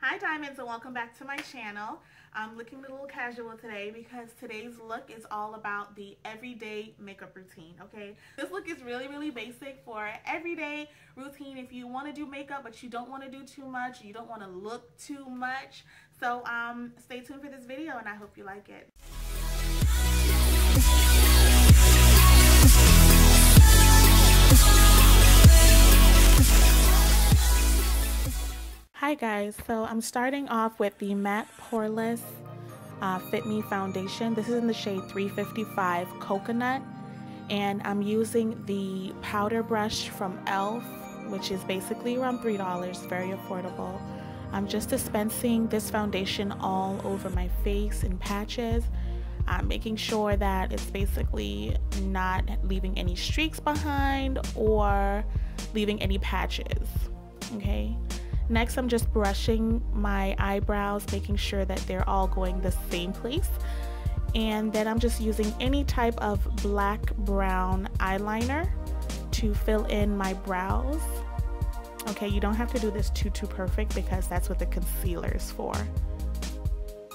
Hi Diamonds, and welcome back to my channel. I'm looking a little casual today because today's look is all about the everyday makeup routine, okay? This look is really basic for everyday routine if you want to do makeup but you don't want to do too much, you don't want to look too much. So stay tuned for this video and I hope you like it. Hi guys, so I'm starting off with the matte poreless Fit Me foundation. This is in the shade 355 Coconut, and I'm using the powder brush from Elf, which is basically around $3, very affordable. I'm just dispensing this foundation all over my face in patches. I'm making sure that it's basically not leaving any streaks behind or leaving any patches, okay? Next, I'm just brushing my eyebrows, making sure that they're all going the same place. And then I'm just using any type of black brown eyeliner to fill in my brows. Okay, you don't have to do this too perfect because that's what the concealer is for.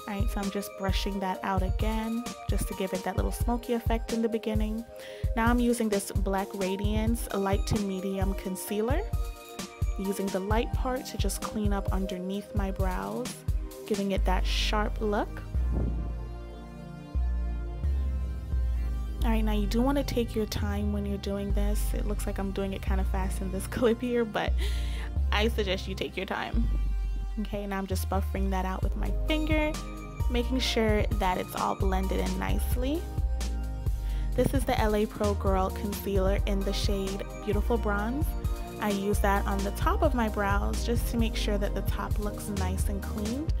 Alright, so I'm just brushing that out again just to give it that little smoky effect in the beginning. Now I'm using this Black Radiance light to medium concealer, using the light part to just clean up underneath my brows, giving it that sharp look. Alright, now you do want to take your time when you're doing this. It looks like I'm doing it kind of fast in this clip here, but I suggest you take your time. Okay, now I'm just buffering that out with my finger, making sure that it's all blended in nicely. This is the LA Pro Girl Concealer in the shade Beautiful Bronze. I use that on the top of my brows just to make sure that the top looks nice and cleaned.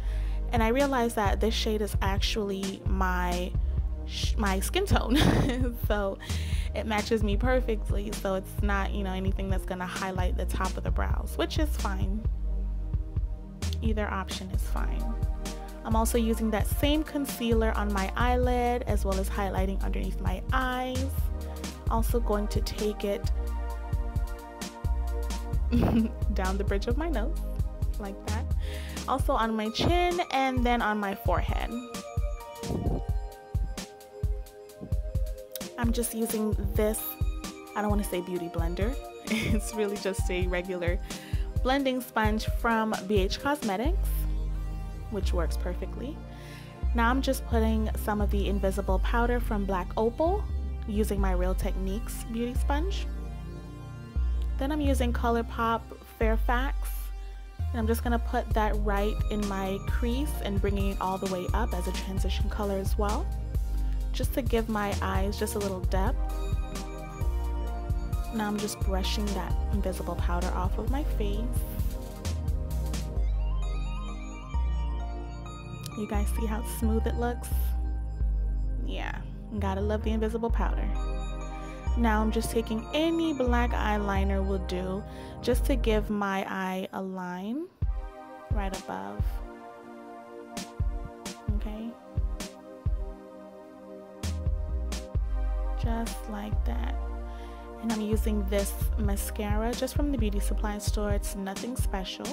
And I realized that this shade is actually my skin tone so it matches me perfectly, so it's not, you know, anything that's going to highlight the top of the brows, which is fine. Either option is fine. I'm also using that same concealer on my eyelid as well as highlighting underneath my eyes. Also going to take it down the bridge of my nose like that, also on my chin, and then on my forehead. I'm just using this, I don't want to say beauty blender, it's really just a regular blending sponge from BH Cosmetics, which works perfectly. Now I'm just putting some of the invisible powder from Black Opal using my Real Techniques beauty sponge. Then I'm using ColourPop Fairfax, and I'm just going to put that right in my crease and bringing it all the way up as a transition color as well, just to give my eyes just a little depth. Now I'm just brushing that invisible powder off of my face. You guys see how smooth it looks? Yeah, gotta love the invisible powder. Now I'm just taking any black eyeliner will do, just to give my eye a line right above. Okay, just like that. And I'm using this mascara just from the beauty supply store, it's nothing special.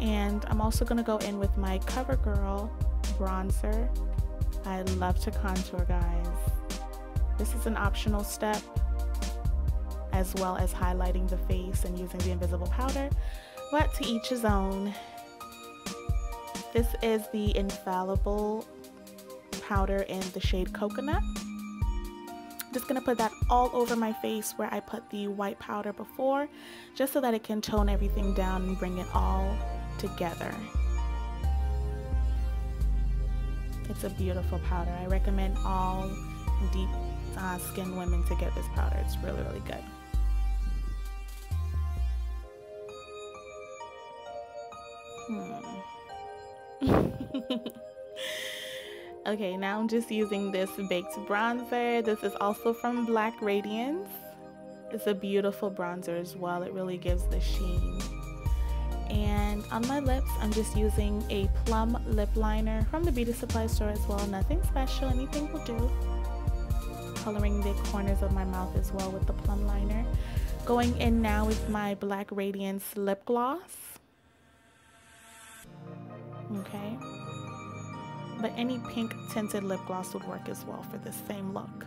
And I'm also going to go in with my CoverGirl bronzer. I love to contour, guys. This is an optional step, as well as highlighting the face and using the invisible powder, but to each his own. This is the Infallible powder in the shade Coconut. I'm just going to put that all over my face where I put the white powder before, just so that it can tone everything down and bring it all together. It's a beautiful powder. I recommend all deep skin women to get this powder. It's really good. Okay, now I'm just using this baked bronzer. This is also from Black Radiance. It's a beautiful bronzer as well. It really gives the sheen. And on my lips, I'm just using a plum lip liner from the beauty supply store as well. Nothing special, anything will do. Coloring the corners of my mouth as well with the plum liner. Going in now with my Black Radiance lip gloss. okay? But any pink tinted lip gloss would work as well for this same look.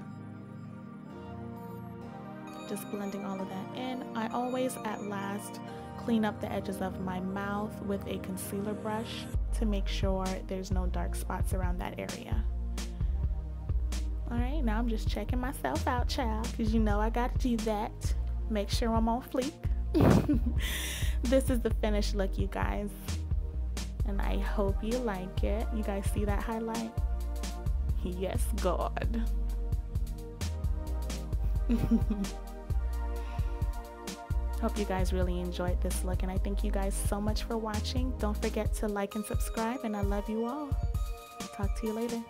Just blending all of that in. I always at last clean up the edges of my mouth with a concealer brush to make sure there's no dark spots around that area. All right, now I'm just checking myself out, child, because you know I gotta do that. Make sure I'm on fleek. This is the finished look, you guys, and I hope you like it. You guys see that highlight? Yes, God. Hope you guys really enjoyed this look, and I thank you guys so much for watching. Don't forget to like and subscribe, and I love you all. Talk to you later.